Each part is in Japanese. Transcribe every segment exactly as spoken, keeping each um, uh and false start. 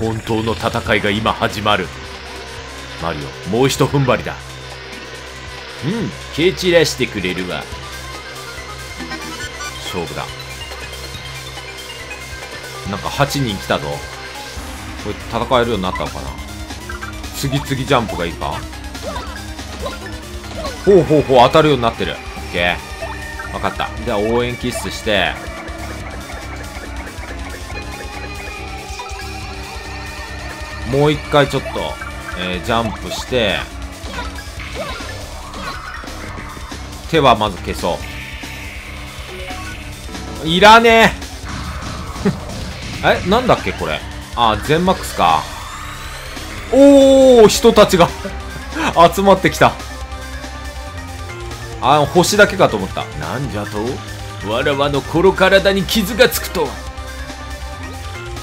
本当の戦いが今始まる。マリオ、もうひと踏ん張りだ。うん、蹴散らしてくれるわ。勝負だ。なんかはちにん来たぞ。これ戦えるようになったのかな。次々ジャンプがいいか。ほうほうほう、当たるようになってる。オッケー、分かった。じゃあ応援キスして、もう一回ちょっと、えー、ジャンプして、手はまず消そう。いらねええ、なんだっけこれ。あ、全マックスか。おお、人たちが集まってきた。あ、星だけかと思った。なんじゃと、わらわのこの体に傷がつくとは。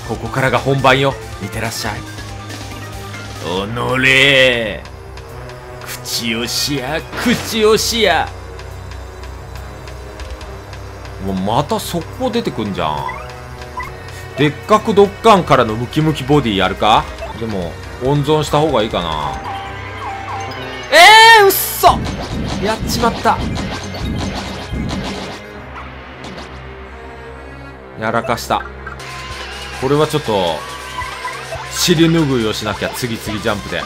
ここからが本番よ。見てらっしゃい。おのれ、口をしや、口をしや。もうまた速攻出てくんじゃん。でっかくドッカンからのムキムキボディやるか。でも温存した方がいいかな。えー、うっそ、やっちまった。やらかした。これはちょっと尻拭いをしなきゃ。次々ジャンプで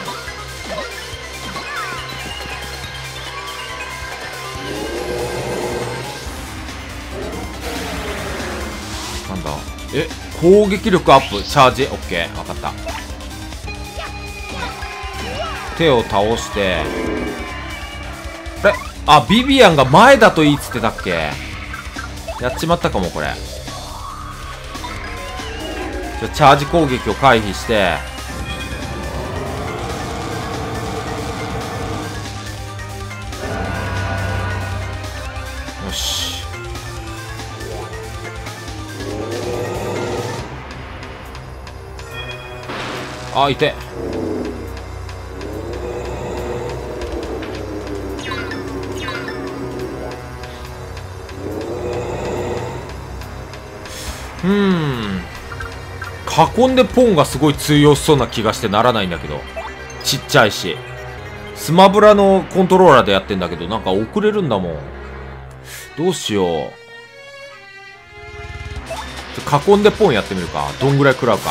なんだ。え、攻撃力アップ、チャージ、オッケー、分かった。手を倒して、あれ、あ、ビビアンが前だといいっつってたっけ。やっちまったかもこれ。チャージ攻撃を回避して、よし、あ、いて、うーん、囲んでポンがすごい通用しそうな気がしてならないんだけど。ちっちゃいし、スマブラのコントローラーでやってんだけど、なんか遅れるんだもん。どうしよう。囲んでポンやってみるか。どんぐらい食らうか。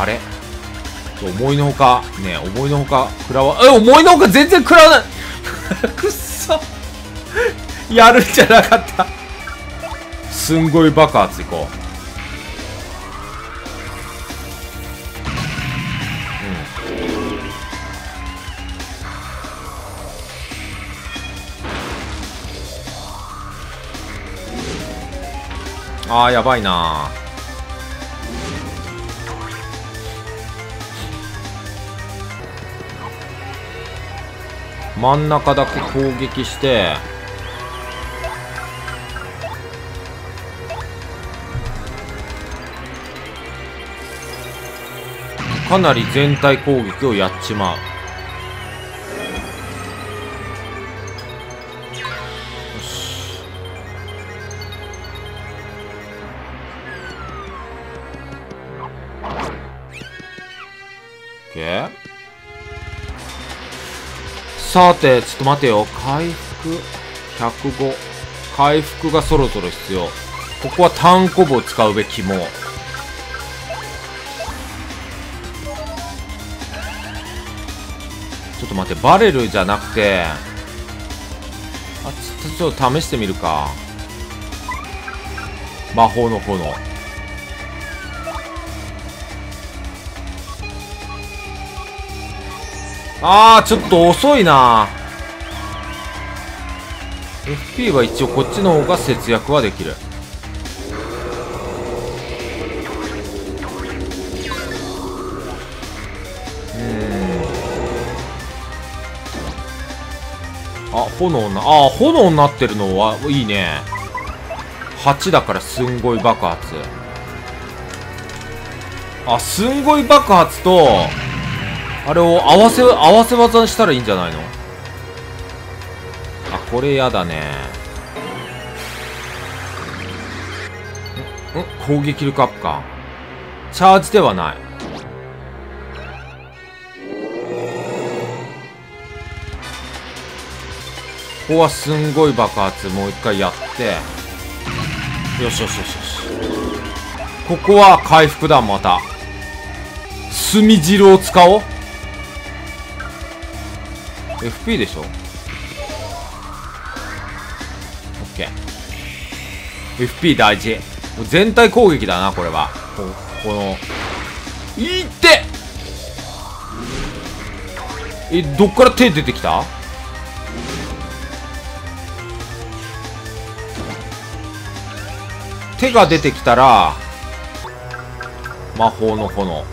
あれ、思いのほかねえ、思いのほか食らわ、え、思いのほか全然食らわないくっそやるんじゃなかったすんごい爆発いこう。うん、あー、やばいなー。真ん中だけ攻撃して、かなり全体攻撃をやっちまう。よし、オッケー。さて、ちょっと待てよ。回復ひゃくご、回復がそろそろ必要。ここはターンコブを使うべきも。ちょっと待って、バレルじゃなくて、あ、ちょっと、ちょっと試してみるか。魔法の炎。あー、ちょっと遅いな。 エフピー は一応こっちの方が節約はできる。うん、あ、炎な、あ、炎になってるのはいいね。はちだからすんごい爆発。あ、すんごい爆発とあれを合わせ合わせ技にしたらいいんじゃないの。あ、これやだね。ん、攻撃力アップか。チャージではない。ここはすんごい爆発、もう一回やって、よしよしよしよし。ここは回復だ。また炭汁を使おう。 エフピー でしょ。 オーケーエフピー 大事。全体攻撃だなこれは。 こ, このいってえどっから手出てきた。手が出てきたら魔法の炎。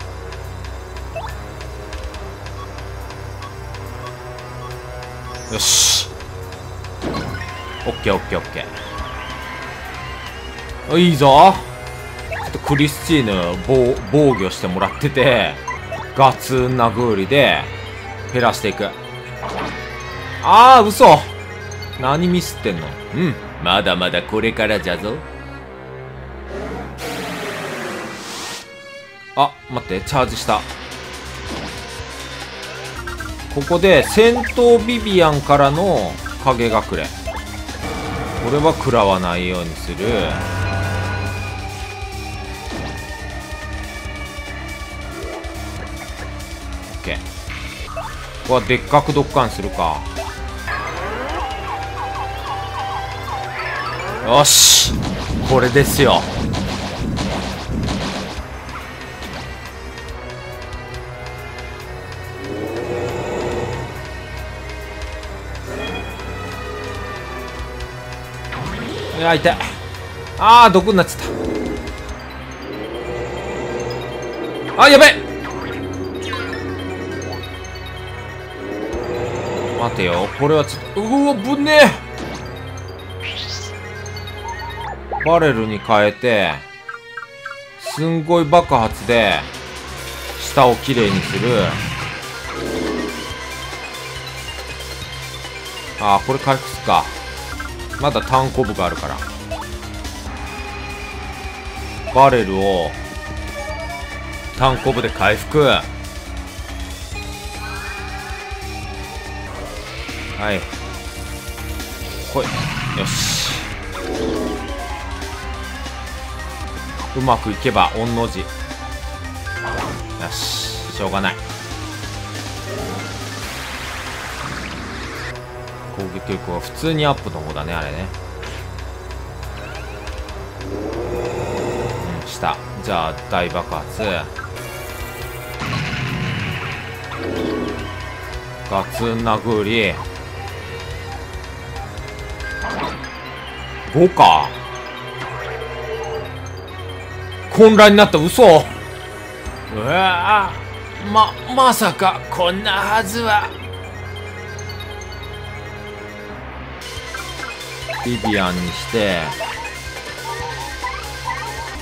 よし、オッケーオッケーオッケー、いいぞ。ちょっとクリスチーヌ防防御してもらってて、ガツン殴りで減らしていく。ああ嘘、何ミスってんの。うん、まだまだこれからじゃぞ。あ、待って、チャージした。ここで戦闘ビビアンからの影隠れ。これは食らわないようにする。OK。ここはでっかくドッカンするか。よし、これですよ。いや痛い。ああ毒になっちゃった。あーやべえ、待てよ、これはちょっと、うわぶねえ。バレルに変えてすんごい爆発で下をきれいにする。ああこれ回復すか。まだターンコブがあるから、バレルをターンコブで回復。はいほい、よし、うまくいけば御の字。よし、しょうがない。攻撃力は普通にアップの方だね、あれね。うん、した。じゃあ大爆発、ガツン殴りごか。混乱になった。嘘、うわー、ままさかこんなはずは。ビビアンにして、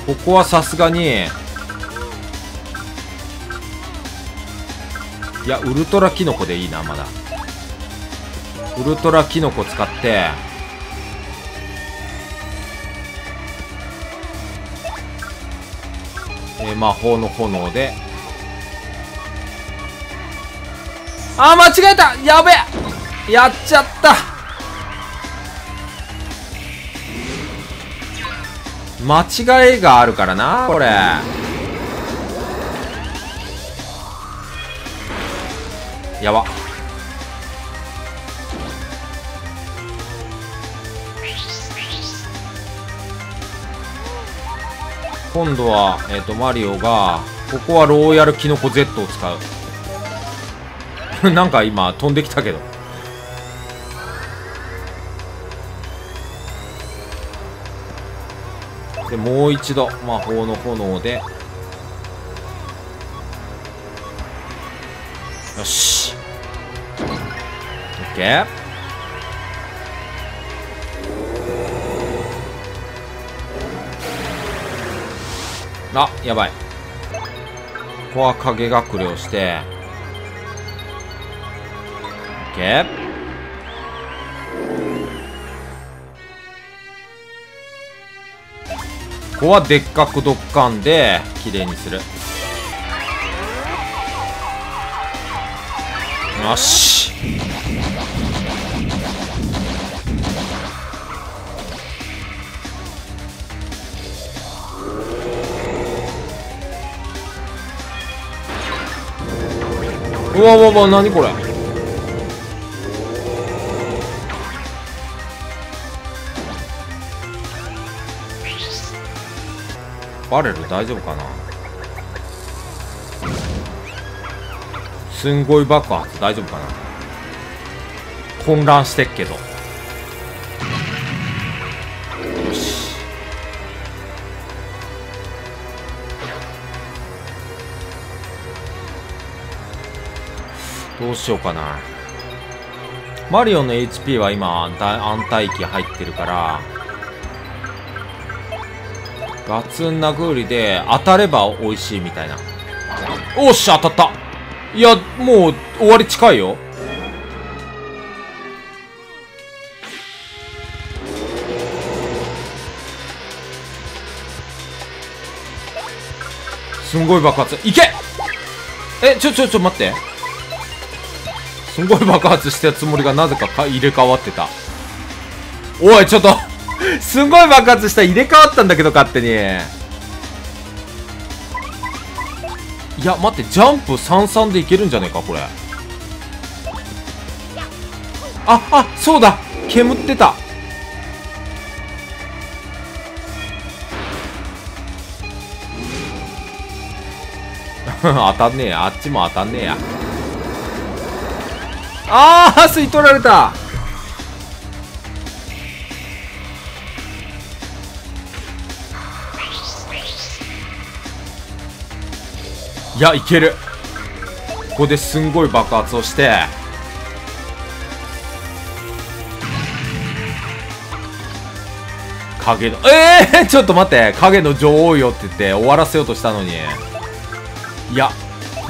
ここはさすがに、いやウルトラキノコでいいな。まだウルトラキノコ使ってえ魔法の炎で、あ間違えた、やべえ、やっちゃった、間違いがあるからなこれ。やば、今度は、えーとマリオが、ここはロイヤルキノコ ゼット を使うなんか今飛んできたけど、でもう一度魔法の炎で、よし、オッケー。あやばい、こは影隠れをして OK。 ここはでっかくドッカンで綺麗にする。よし、うわうわうわ、何これ、バレル大丈夫かな。すんごい爆発大丈夫かな。混乱してっけど、よし、どうしようかな。マリオの エイチピー は今安泰期入ってるから、ガツン殴りで当たれば美味しいみたいな。おっしゃ、当たった。いや、もう終わり近いよ。すんごい爆発、いけ。え、ちょちょちょ待って、すんごい爆発したつもりがなぜか入れ替わってた。おいちょっとすんごい爆発した、入れ替わったんだけど勝手に。いや待って、ジャンプさんさんでいけるんじゃねえかこれ。ああ、そうだ、煙ってた。当たんねえや、あっちも当たんねえや。ああ、吸い取られた。いや、いける。ここですんごい爆発をして、影のえー、ちょっと待って、影の女王よって言って終わらせようとしたのに、いや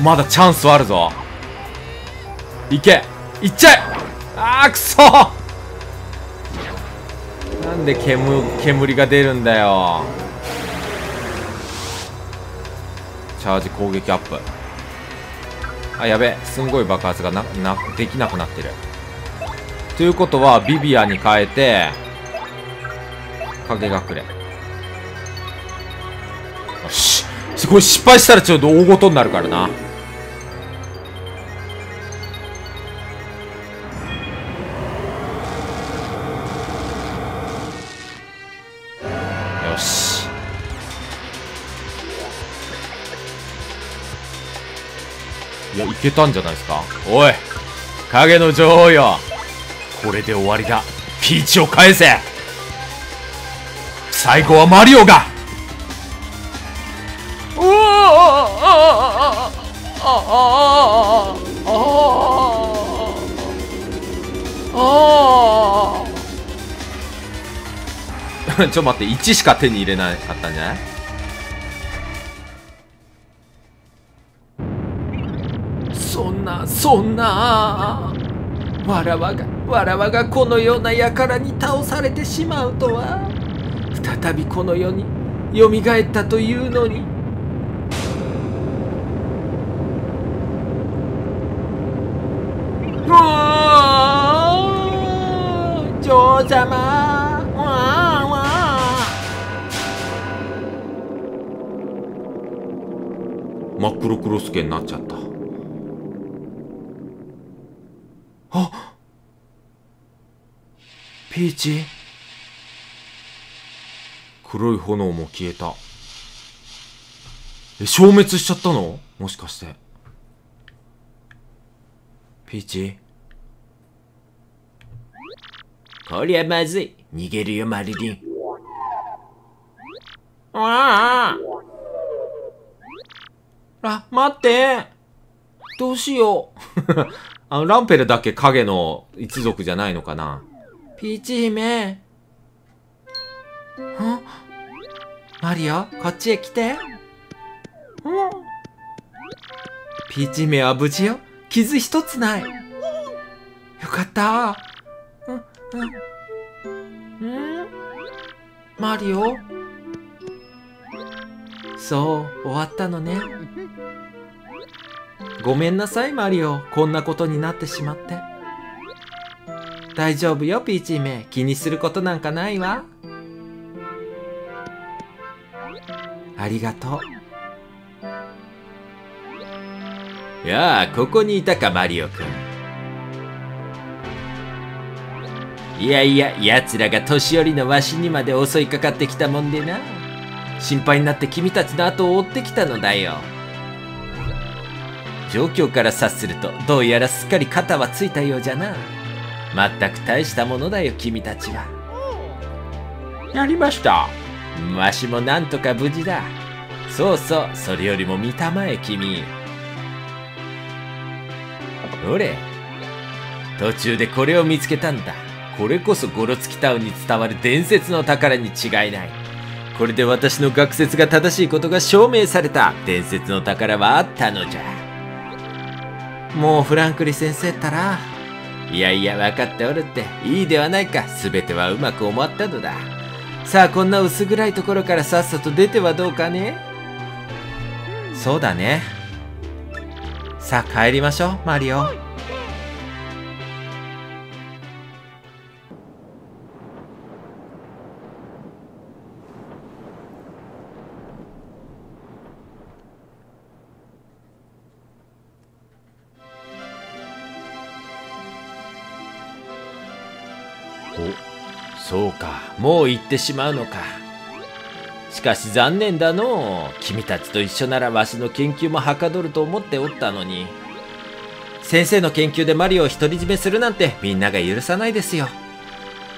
まだチャンスはあるぞ。いけ、いっちゃえ。あー、くそ、なんで煙、煙が出るんだよ。チャージ攻撃アップ。あ、やべえ、すんごい爆発がななできなくなってる。ということはビビアに変えて影隠れ。よし、これ失敗したらちょっと大ごとになるからな。よし、いや、いけたんじゃないですか。おい影の女王よ、これで終わりだ。ピーチを返せ。最後はマリオが。ちょ待って、いちしか手に入れなかったんじゃない。そんなそんな、わらわがわらわがこのような輩に倒されてしまうとは。再びこの世によみがえったというのに。女王様、真っ黒クロスケになっちゃった。あ、ピーチ、黒い炎も消えた。え、消滅しちゃったの、もしかして。ピーチ、こりゃまずい、逃げるよマリリン。ああ、あ、待って。どうしよう。あの、ランペルだけ影の一族じゃないのかな。ピーチ姫。ん？マリオ、こっちへ来て。ん？ピーチ姫は無事よ。傷一つない。よかった。うんうん。ん？マリオ？そう、終わったのね。ごめんなさい、マリオ。こんなことになってしまって。大丈夫よ、ピーチ姫。気にすることなんかないわ。ありがとう。やあ、ここにいたか、マリオくん。いやいや、奴らが年寄りのわしにまで襲いかかってきたもんでな。心配になって君たちの後を追ってきたのだよ。状況から察すると、どうやらすっかり肩はついたようじゃな。まったく大したものだよ、君たちは。やりました。わしもなんとか無事だ。そうそう、それよりも見たまえ、君。どれ？途中でこれを見つけたんだ。これこそゴロツキタウンに伝わる伝説の宝に違いない。これで私の学説が正しいことが証明された。伝説の宝はあったのじゃ。もうフランクリン先生ったら。いやいや、分かっておるって。いいではないか。すべてはうまく思ったのだ。さあ、こんな薄暗いところからさっさと出てはどうかね。そうだね。さあ、帰りましょう、マリオ。お、そうか。もう行ってしまうのか。しかし残念だのう。君たちと一緒ならわしの研究もはかどると思っておったのに。先生の研究でマリオを独り占めするなんてみんなが許さないですよ。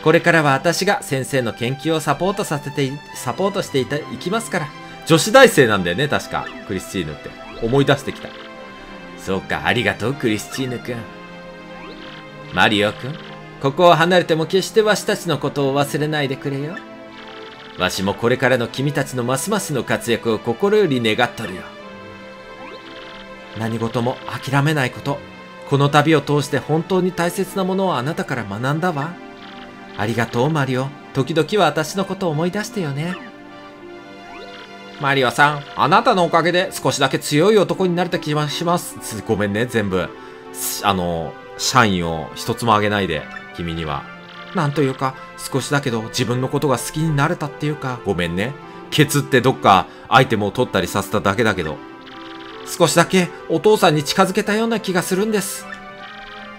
これからは私が先生の研究をサポートさせて、サポートしていた、いきますから。女子大生なんだよね、確か。クリスチーヌって。思い出してきた。そうか、ありがとう、クリスチーヌくん。マリオくん。ここを離れても決してわしたちのことを忘れないでくれよ。わしもこれからの君たちのますますの活躍を心より願っとるよ。何事も諦めないこと。この旅を通して本当に大切なものをあなたから学んだわ。ありがとう、マリオ。時々は私のことを思い出してよね。マリオさん、あなたのおかげで少しだけ強い男になれた気がします。ごめんね、全部。あの、社員を一つもあげないで。君にはなんというか少しだけど自分のことが好きになれたっていうか、ごめんね。ケツってどっかアイテムを取ったりさせただけだけど、少しだけお父さんに近づけたような気がするんです。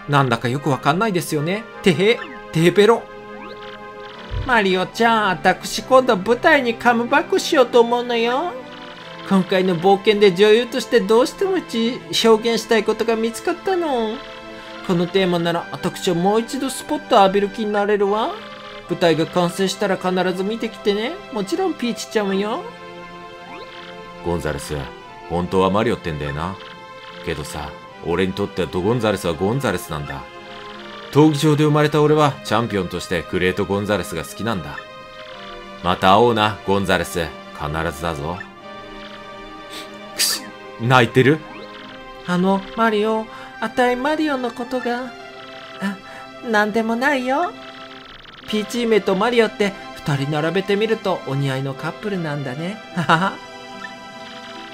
なんだかよくわかんないですよね。てへてへペロ。マリオちゃん、私今度舞台にカムバックしようと思うのよ。今回の冒険で女優としてどうしても表現したいことが見つかったの。このテーマなら私はもう一度スポットを浴びる気になれるわ。舞台が完成したら必ず見てきてね。もちろんピーチちゃんもよ。ゴンザレス、本当はマリオってんだよな。けどさ、俺にとってはドゴンザレスはゴンザレスなんだ。闘技場で生まれた俺はチャンピオンとしてグレートゴンザレスが好きなんだ。また会おうな、ゴンザレス。必ずだぞ。くし、泣いてる？あの、マリオ。あたいマリオのことが、あ、なんでもないよ。ピーチ姫とマリオって二人並べてみるとお似合いのカップルなんだね。ははは。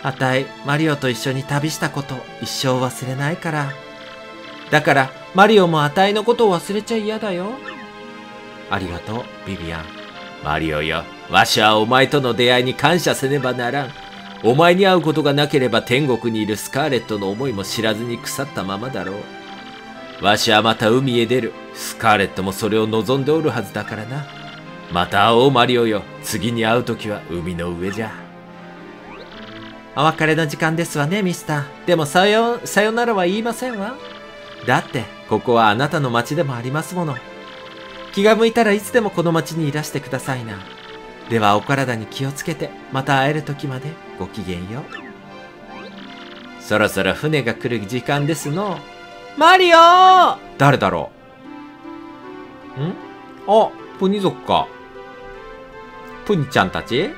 あたいマリオと一緒に旅したこと一生忘れないから。だからマリオもあたいのことを忘れちゃ嫌だよ。ありがとう、ビビアン。マリオよ、わしはお前との出会いに感謝せねばならん。お前に会うことがなければ天国にいるスカーレットの思いも知らずに腐ったままだろう。わしはまた海へ出る。スカーレットもそれを望んでおるはずだからな。また会おう、マリオよ。次に会うときは海の上じゃ。お別れの時間ですわね、ミスター。でもさよ、さよならは言いませんわ。だって、ここはあなたの町でもありますもの。気が向いたらいつでもこの町にいらしてくださいな。ではお体に気をつけて、また会える時までごきげんよう。そろそろ船が来る時間ですの。マリオー！誰だろう？ん？あ、プニ族か。プニちゃんたち？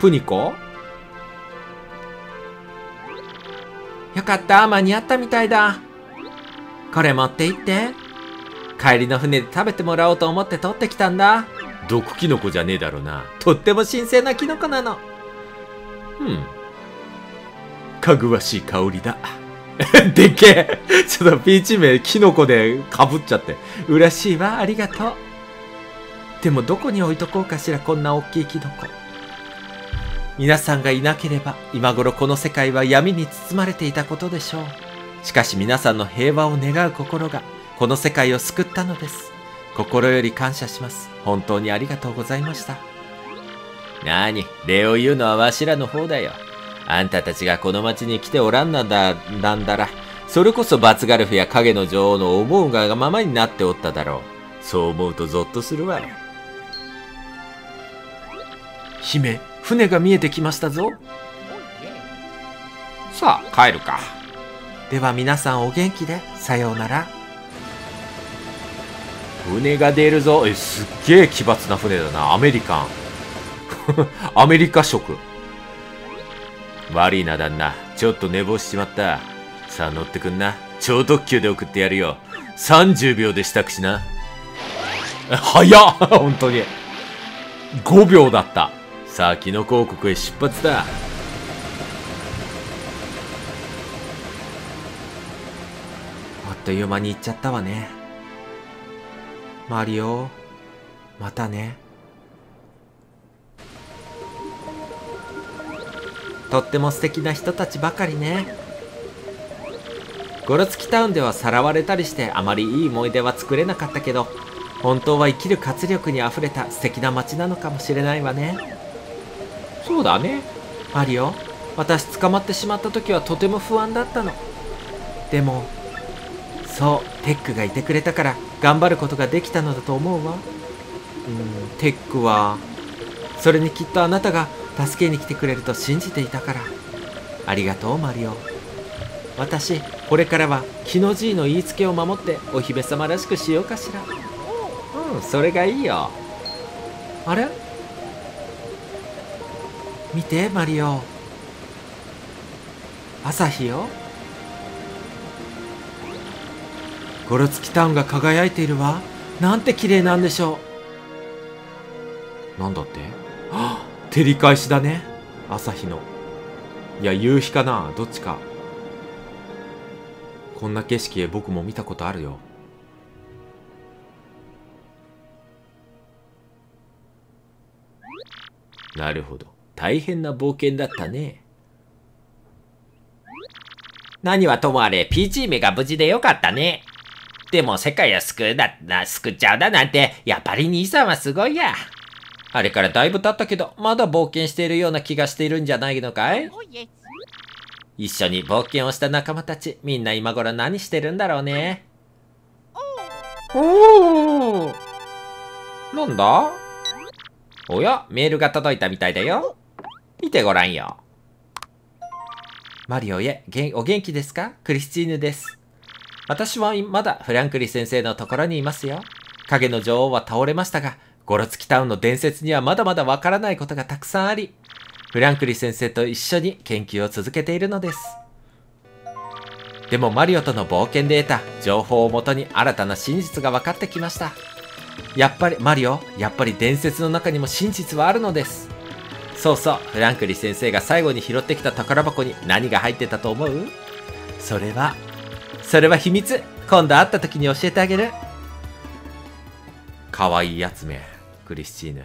プニコ？よかった、間に合ったみたいだ。これ持って行って。帰りの船で食べてもらおうと思って取ってきたんだ。毒キノコじゃねえだろうな。とっても神聖なキノコなの。うん。かぐわしい香りだ。でっけえ。ちょっとピーチ名キノコでかぶっちゃって。嬉しいわ、ありがとう。でもどこに置いとこうかしら、こんな大きいキノコ。皆さんがいなければ、今頃この世界は闇に包まれていたことでしょう。しかし皆さんの平和を願う心が、この世界を救ったのです。心より感謝します。本当にありがとうございました。なに、礼を言うのはわしらの方だよ。あんたたちがこの町に来ておらんなんだ、なんだら、それこそバツガルフや影の女王の思うがままになっておっただろう。そう思うとゾッとするわよ。姫、船が見えてきましたぞ。さあ、帰るか。では皆さんお元気で、さようなら。船が出るぞ。え、すっげえ奇抜な船だな。アメリカン。アメリカ食。悪いな、旦那。ちょっと寝坊しちまった。さあ、乗ってくんな。超特急で送ってやるよ。さんじゅうびょうで支度しな。早っ本当に。ごびょうだった。さあ、キノコ王国へ出発だ。あっという間に行っちゃったわね。マリオ、またね。とっても素敵な人たちばかりね。ゴロツキタウンではさらわれたりしてあまりいい思い出は作れなかったけど、本当は生きる活力にあふれた素敵な街なのかもしれないわね。そうだね。マリオ、私捕まってしまった時はとても不安だったの。でも、そう、テックがいてくれたから頑張ることができたのだと思うわ。うん、テックは、それにきっとあなたが助けに来てくれると信じていたから。ありがとう、マリオ。私、これからは、キノ爺の言いつけを守ってお姫様らしくしようかしら。うん、それがいいよ。あれ？見て、マリオ。朝日よ。ゴロツキタウンが輝いているわ。なんて綺麗なんでしょう。なんだって？はあ、照り返しだね。朝日の。いや、夕日かな？どっちか。こんな景色僕も見たことあるよ。なるほど。大変な冒険だったね。何はともあれ、ピーチ姫が無事でよかったね。でも世界を救うだな、救っちゃうだなんて、やっぱり兄さんはすごいや。あれからだいぶ経ったけど、まだ冒険しているような気がしているんじゃないのかい？一緒に冒険をした仲間たち、みんな今頃何してるんだろうね。おお、なんだ？おや、メールが届いたみたいだよ。見てごらんよ。マリオへ、お元気ですか？クリスチーヌです。私はまだフランクリ先生のところにいますよ。影の女王は倒れましたが、ゴロツキタウンの伝説にはまだまだわからないことがたくさんあり、フランクリ先生と一緒に研究を続けているのです。でもマリオとの冒険で得た情報をもとに新たな真実が分かってきました。やっぱり、マリオ、やっぱり伝説の中にも真実はあるのです。そうそう、フランクリ先生が最後に拾ってきた宝箱に何が入ってたと思う？それは、それは秘密。今度会った時に教えてあげる。かわいいやつめ、クリスチーヌ。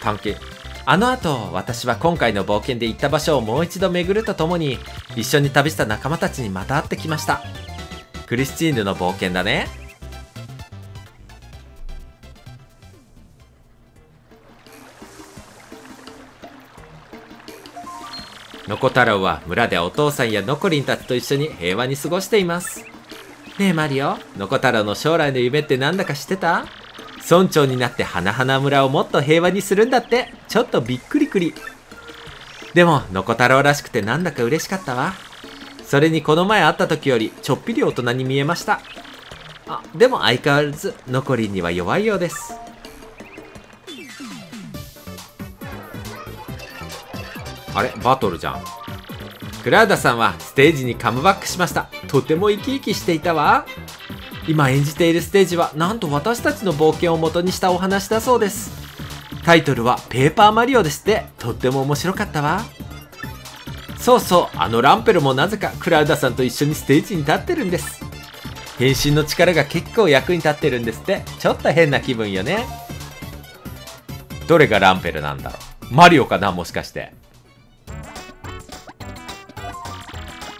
探検。あの後、私は今回の冒険で行った場所をもう一度巡るとともに、一緒に旅した仲間たちにまた会ってきました。クリスチーヌの冒険だね。のこ太郎は村でお父さんやのこりんたちと一緒に平和に過ごしています。ねえマリオ、のこ太郎の将来の夢ってなんだか知ってた？村長になって花々村をもっと平和にするんだって、ちょっとびっくりくり。でも、のこ太郎らしくてなんだか嬉しかったわ。それにこの前会った時よりちょっぴり大人に見えました。あ、でも相変わらず、のこりんには弱いようです。あれバトルじゃん。クラウダさんはステージにカムバックしました。とても生き生きしていたわ。今演じているステージはなんと私たちの冒険を元にしたお話だそうです。タイトルはペーパーマリオでして、とっても面白かったわ。そうそう、あのランペルもなぜかクラウダさんと一緒にステージに立ってるんです。変身の力が結構役に立ってるんですって。ちょっと変な気分よね。どれがランペルなんだろう。マリオかな、もしかして。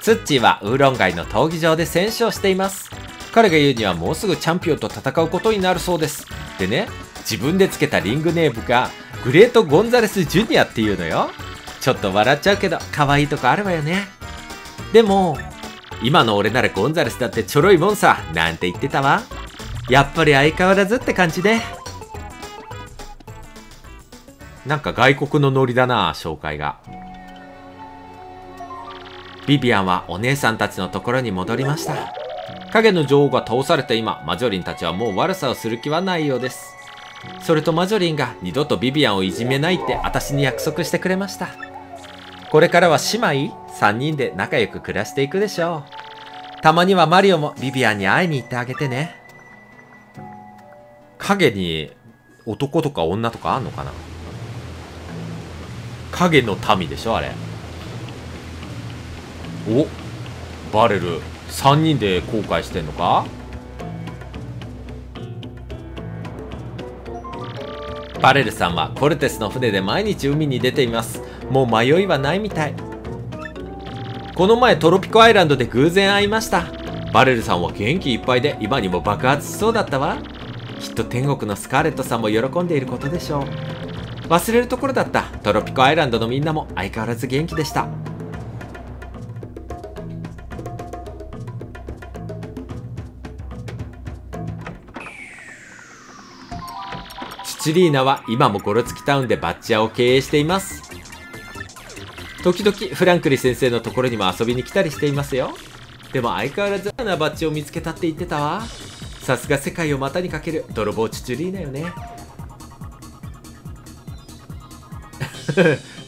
ツッチーはウーロン街の闘技場で選手をしています。彼が言うにはもうすぐチャンピオンと戦うことになるそうです。でね、自分でつけたリングネームがグレート・ゴンザレス・ジュニアっていうのよ。ちょっと笑っちゃうけど可愛いとこあるわよね。でも今の俺ならゴンザレスだってちょろいもんさ、なんて言ってたわ。やっぱり相変わらずって感じで。なんか外国のノリだな、紹介が。ビビアンはお姉さんたちのところに戻りました。影の女王が倒された今、マジョリンたちはもう悪さをする気はないようです。それとマジョリンが二度とビビアンをいじめないって私に約束してくれました。これからは姉妹さんにんで仲良く暮らしていくでしょう。たまにはマリオもビビアンに会いに行ってあげてね。影に男とか女とかあんのかな。影の民でしょあれ。お、バレルさんにんで後悔してんのか。バレルさんはコルテスの船で毎日海に出ています。もう迷いはないみたい。この前トロピコアイランドで偶然会いました。バレルさんは元気いっぱいで今にも爆発しそうだったわ。きっと天国のスカーレットさんも喜んでいることでしょう。忘れるところだった。トロピコアイランドのみんなも相変わらず元気でした。チュリーナは今もゴロツキタウンでバッチ屋を経営しています。時々フランクリ先生のところにも遊びに来たりしていますよ。でも相変わらずなバッチを見つけたって言ってたわ。さすが世界を股にかける泥棒チュチュリーナよね。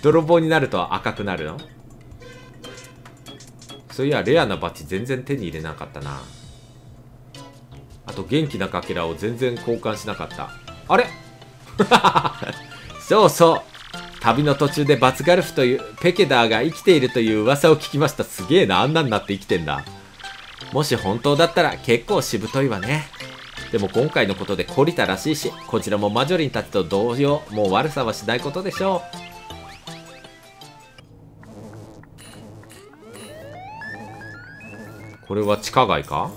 泥棒になると赤くなるの。そういやレアなバッチ全然手に入れなかったな。あと元気なかけらを全然交換しなかった。あれそうそう、旅の途中でバツガルフというペケダーが生きているという噂を聞きました。すげえな、あんなになって生きてんだ。もし本当だったら結構しぶといわね。でも今回のことで懲りたらしいし、こちらもマジョリンたちと同様もう悪さはしないことでしょう。これは地下街か、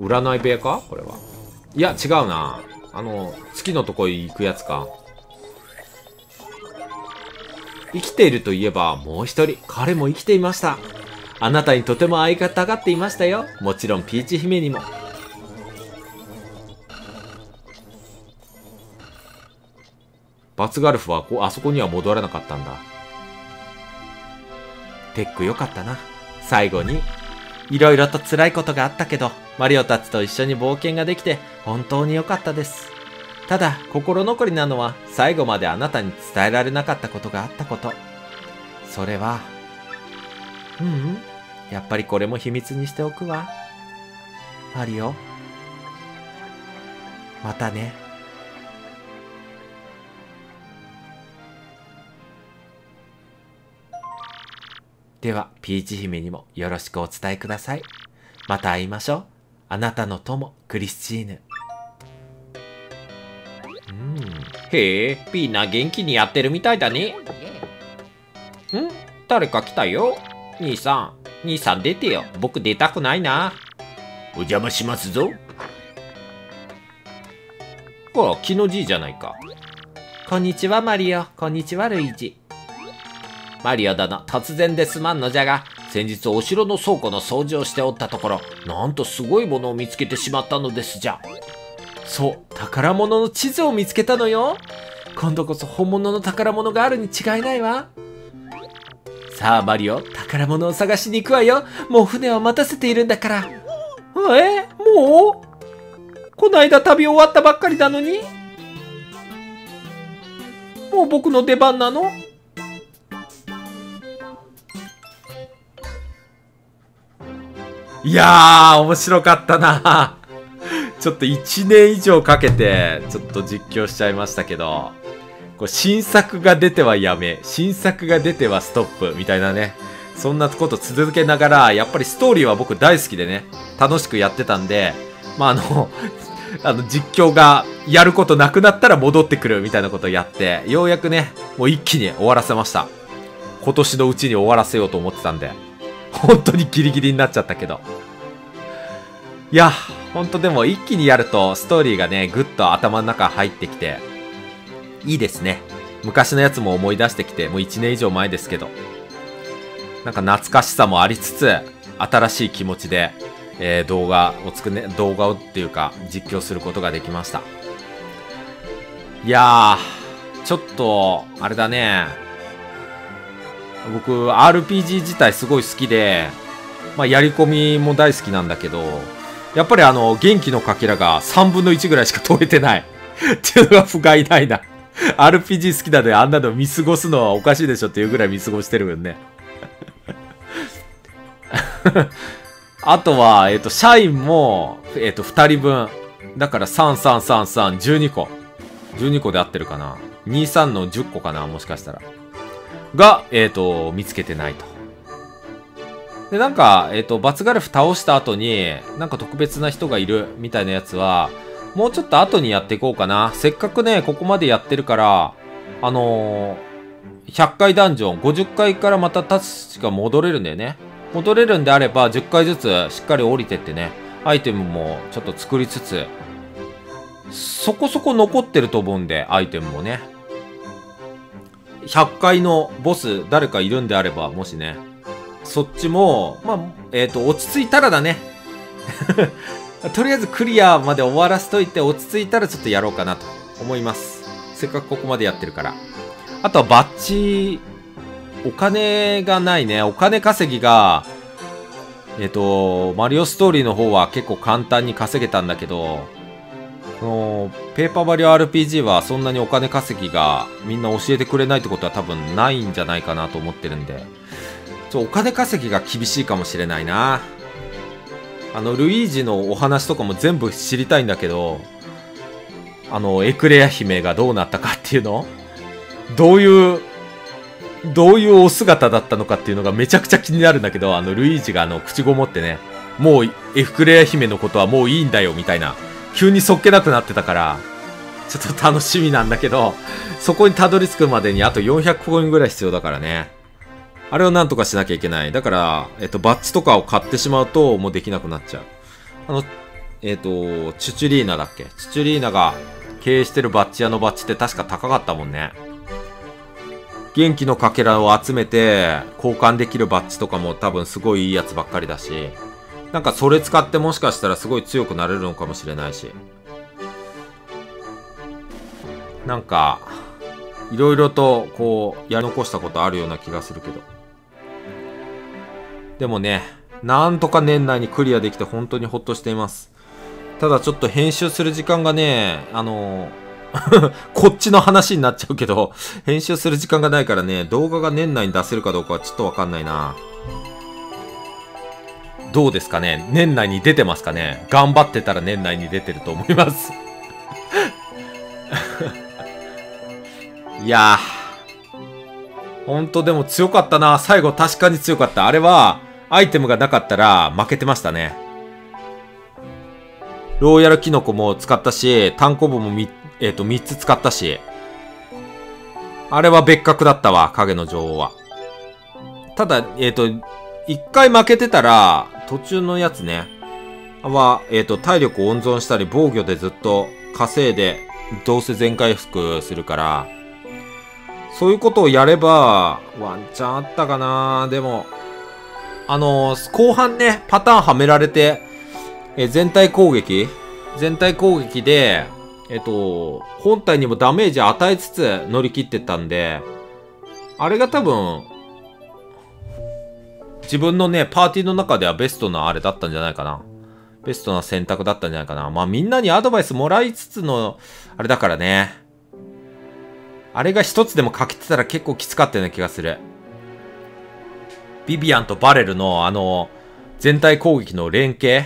占い部屋か。これはいや違うな、あの月のとこ行くやつか。生きているといえばもう一人、彼も生きていました。あなたにとても相方がっていましたよ。もちろんピーチ姫にも。バツガルフはこあそこには戻らなかったんだ。テックよかったな。最後にいろいろと辛いことがあったけど、マリオたちと一緒に冒険ができて本当に良かったです。ただ、心残りなのは最後まであなたに伝えられなかったことがあったこと。それは、ううん、やっぱりこれも秘密にしておくわ。マリオ、またね。では、ピーチ姫にもよろしくお伝えください。また会いましょう。あなたの友、クリスチーヌ。うん。へえ、ピーナ元気にやってるみたいだね。ん？誰か来たよ。兄さん、兄さん出てよ。僕出たくないな。お邪魔しますぞ。ほら、気のじいじゃないか。こんにちは、マリオ。こんにちは、ルイージ。マリオ殿、突然ですまんのじゃが、先日お城の倉庫の掃除をしておったところ、なんとすごいものを見つけてしまったのですじゃ。そう、宝物の地図を見つけたのよ。今度こそ本物の宝物があるに違いないわ。さあマリオ、宝物を探しに行くわよ。もう船は待たせているんだから。え、もう？こないだ旅終わったばっかりなのに、もう僕の出番なの？いやー、面白かったな。ちょっといちねん以上かけて、ちょっと実況しちゃいましたけど、こう新作が出てはやめ、新作が出てはストップ、みたいなね。そんなこと続けながら、やっぱりストーリーは僕大好きでね、楽しくやってたんで、まああの、あの実況がやることなくなったら戻ってくるみたいなことをやって、ようやくね、もう一気に終わらせました。今年のうちに終わらせようと思ってたんで、本当にギリギリになっちゃったけど。いや、本当でも一気にやるとストーリーがね、ぐっと頭の中入ってきて、いいですね。昔のやつも思い出してきて、もういちねん以上前ですけど。なんか懐かしさもありつつ、新しい気持ちで、えー、動画を作ね、動画をっていうか、実況することができました。いやー、ちょっと、あれだね。僕、アールピージー 自体すごい好きで、まあ、やり込みも大好きなんだけど、やっぱりあの、元気のかけらがさんぶんのいちぐらいしか取れてない。っていうのは不甲斐ないな。アールピージー 好きだね。あんなの見過ごすのはおかしいでしょっていうぐらい見過ごしてるもんね。あとは、えっと、社員も、えっと、ふたりぶん。だから、さんさんさんさん、じゅうにこ。じゅうにこで合ってるかな。にじゅうさんのじゅっこかな、もしかしたら。が、えっと、見つけてないと。で、なんか、えっと、罰ガルフ倒した後に、なんか特別な人がいるみたいなやつは、もうちょっと後にやっていこうかな。せっかくね、ここまでやってるから、あのー、ひゃっかいダンジョン、ごじゅっかいからまた確か戻れるんだよね。戻れるんであればじゅっかいずつしっかり降りてってね、アイテムもちょっと作りつつ、そこそこ残ってると思うんで、アイテムもね。ひゃっかいのボス誰かいるんであれば、もしね、そっちも、まあ、えっと、落ち着いたらだね。とりあえずクリアまで終わらせといて、落ち着いたらちょっとやろうかなと思います。せっかくここまでやってるから。あとはバッチ、お金がないね。お金稼ぎが、えっと、マリオストーリーの方は結構簡単に稼げたんだけど、この、ペーパーマリオ アールピージー はそんなにお金稼ぎがみんな教えてくれないってことは多分ないんじゃないかなと思ってるんで、ちょ、お金稼ぎが厳しいかもしれないな。あの、ルイージのお話とかも全部知りたいんだけど、あの、エクレア姫がどうなったかっていうの？どういう、どういうお姿だったのかっていうのがめちゃくちゃ気になるんだけど、あの、ルイージがあの、口ごもってね、もう、エクレア姫のことはもういいんだよ、みたいな、急にそっけなくなってたから、ちょっと楽しみなんだけど、そこにたどり着くまでにあとよんひゃくポイントぐらい必要だからね。あれをなんとかしなきゃいけない。だから、えっと、バッジとかを買ってしまうと、もうできなくなっちゃう。あの、えっと、チュチュリーナだっけ？チュチュリーナが経営してるバッジ屋のバッジって確か高かったもんね。元気のかけらを集めて、交換できるバッジとかも多分すごいいいやつばっかりだし、なんかそれ使ってもしかしたらすごい強くなれるのかもしれないし。なんか、いろいろとこう、やり残したことあるような気がするけど。でもね、なんとか年内にクリアできて本当にほっとしています。ただちょっと編集する時間がね、あの、こっちの話になっちゃうけど、編集する時間がないからね、動画が年内に出せるかどうかはちょっとわかんないな。どうですかね？年内に出てますかね？頑張ってたら年内に出てると思います。いやー、ほんとでも強かったな。最後確かに強かった。あれは、アイテムがなかったら負けてましたね。ローヤルキノコも使ったし、単行部もみ、えっと、みっつ使ったし。あれは別格だったわ、影の女王は。ただ、えっと、いっかい負けてたら、途中のやつね。は、えっと、体力を温存したり、防御でずっと稼いで、どうせ全回復するから、そういうことをやれば、ワンチャンあったかな。でも、あのー、後半ね、パターンはめられて、えー、全体攻撃全体攻撃で、えっと、本体にもダメージ与えつつ乗り切ってたんで、あれが多分、自分のね、パーティーの中ではベストなあれだったんじゃないかな。ベストな選択だったんじゃないかな。まあみんなにアドバイスもらいつつの、あれだからね。あれが一つでも欠けてたら結構きつかったような気がする。ビビアンとバレルのあの、全体攻撃の連携、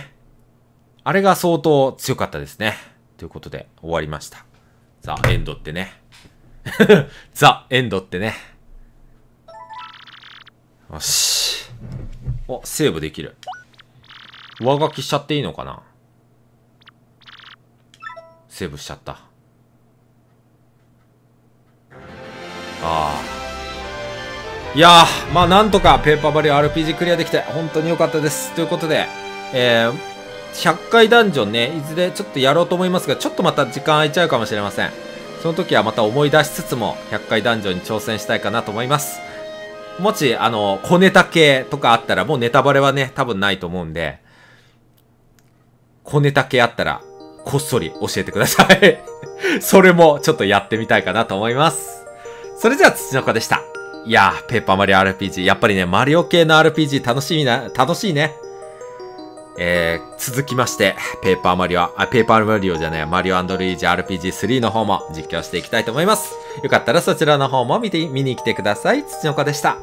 あれが相当強かったですね。ということで終わりました。ザ・エンドってね。ザ・エンドってね。よし。お、セーブできる。上書きしちゃっていいのかな？セーブしちゃった。ああ。いやー、まあなんとかペーパーバリュー アールピージー クリアできて本当に良かったです。ということで、えー、ひゃっかいダンジョンね、いずれちょっとやろうと思いますが、ちょっとまた時間空いちゃうかもしれません。その時はまた思い出しつつも、ひゃっかいダンジョンに挑戦したいかなと思います。もし、あの、小ネタ系とかあったら、もうネタバレはね、多分ないと思うんで、小ネタ系あったら、こっそり教えてください。それもちょっとやってみたいかなと思います。それじゃあ、土の子でした。いやー、ペーパーマリオ アールピージー。やっぱりね、マリオ系の アールピージー 楽しみな、楽しいね。えー、続きまして、ペーパーマリオ、あ、ペーパーマリオじゃない、マリオ&ルイージ アールピージースリー の方も実況していきたいと思います。よかったらそちらの方も見て、見に来てください。土の子でした。